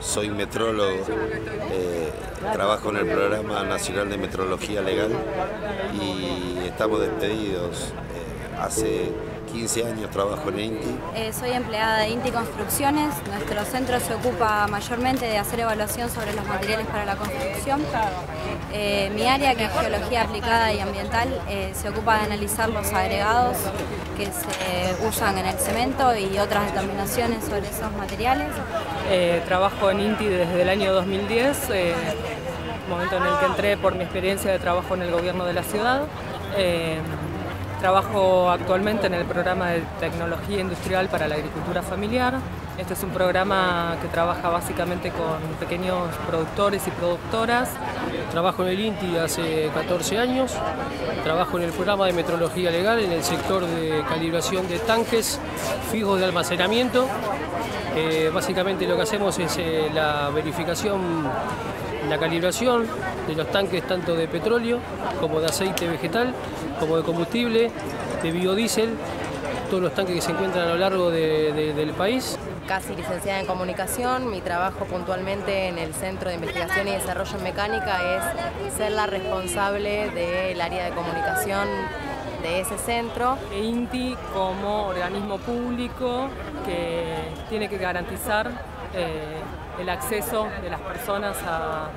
Soy metrólogo, trabajo en el Programa Nacional de Metrología Legal y estamos despedidos. Hace 15 años trabajo en INTI. Soy empleada de INTI Construcciones. Nuestro centro se ocupa mayormente de hacer evaluación sobre los materiales para la construcción. Mi área, que es Geología Aplicada y Ambiental, se ocupa de analizar los agregados que se usan en el cemento y otras determinaciones sobre esos materiales. Trabajo en INTI desde el año 2010, momento en el que entré por mi experiencia de trabajo en el gobierno de la ciudad. Trabajo actualmente en el programa de Tecnología Industrial para la Agricultura Familiar. Este es un programa que trabaja básicamente con pequeños productores y productoras. Trabajo en el INTI hace 14 años. Trabajo en el programa de Metrología Legal en el sector de calibración de tanques fijos de almacenamiento. Básicamente lo que hacemos es la verificación, la calibración de los tanques tanto de petróleo como de aceite vegetal, como de combustible, de biodiesel, todos los tanques que se encuentran a lo largo del país. Casi licenciada en comunicación, mi trabajo puntualmente en el Centro de Investigación y Desarrollo en Mecánica es ser la responsable del área de comunicación de ese centro. INTI como organismo público que tiene que garantizar el acceso de las personas a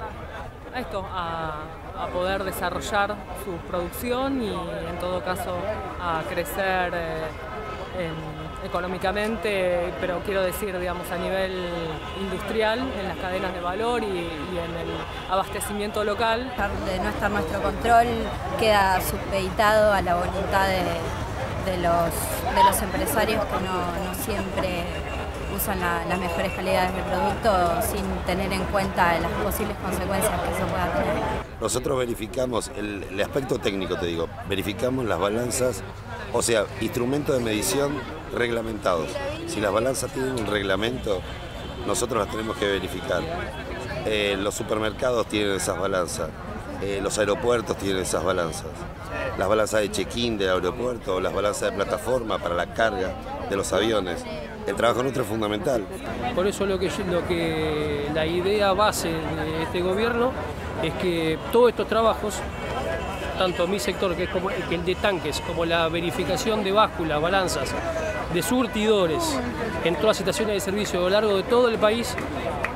poder desarrollar su producción y en todo caso a crecer económicamente, pero quiero decir, digamos, a nivel industrial, en las cadenas de valor y en el abastecimiento local. De no estar nuestro control, queda supeditado a la voluntad de los empresarios que no siempre usan las mejores calidades del producto sin tener en cuenta las posibles consecuencias que eso pueda tener. Nosotros verificamos el aspecto técnico, te digo, verificamos las balanzas, o sea, instrumentos de medición reglamentados. Si las balanzas tienen un reglamento, nosotros las tenemos que verificar. Los supermercados tienen esas balanzas, los aeropuertos tienen esas balanzas. Las balanzas de check-in del aeropuerto, las balanzas de plataforma para la carga de los aviones. El trabajo nuestro es fundamental. Por eso la idea base de este gobierno es que todos estos trabajos, tanto mi sector, que es como el de tanques, como la verificación de básculas, balanzas, de surtidores, en todas las estaciones de servicio a lo largo de todo el país,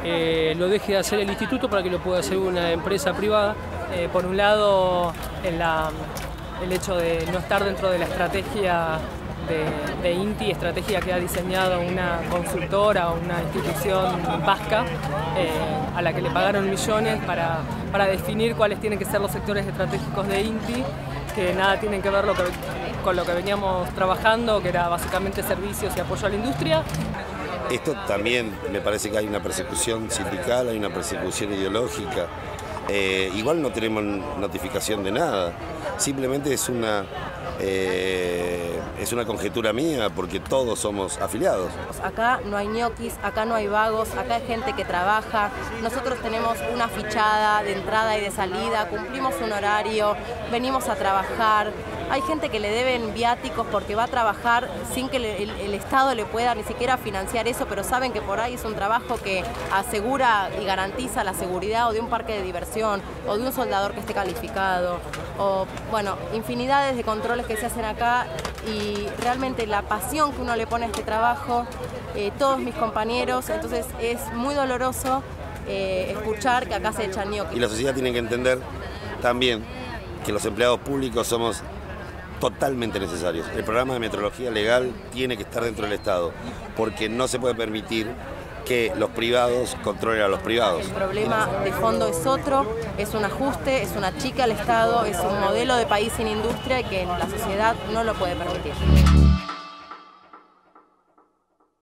lo deje de hacer el instituto para que lo pueda hacer una empresa privada. Por un lado, el hecho de no estar dentro de la estrategia de INTI, estrategia que ha diseñado una consultora o una institución vasca a la que le pagaron millones para definir cuáles tienen que ser los sectores estratégicos de INTI, que nada tienen que ver con lo que veníamos trabajando, que era básicamente servicios y apoyo a la industria. Esto también me parece que hay una persecución sindical, hay una persecución ideológica. Igual no tenemos notificación de nada, simplemente es una conjetura mía porque todos somos afiliados. Acá no hay ñoquis, acá no hay vagos, acá hay gente que trabaja. Nosotros tenemos una fichada de entrada y de salida, cumplimos un horario, venimos a trabajar. Hay gente que le deben viáticos porque va a trabajar sin que el Estado le pueda ni siquiera financiar eso, pero saben que por ahí es un trabajo que asegura y garantiza la seguridad o de un parque de diversión o de un soldador que esté calificado, o bueno, infinidades de controles que se hacen acá y realmente la pasión que uno le pone a este trabajo, todos mis compañeros, entonces es muy doloroso escuchar que acá se echan ñoquis. Y la sociedad tiene que entender también que los empleados públicos somos totalmente necesarios. El programa de metrología legal tiene que estar dentro del Estado, porque no se puede permitir que los privados controlen a los privados. El problema de fondo es otro, es un ajuste, es una chica al Estado, es un modelo de país sin industria que la sociedad no lo puede permitir.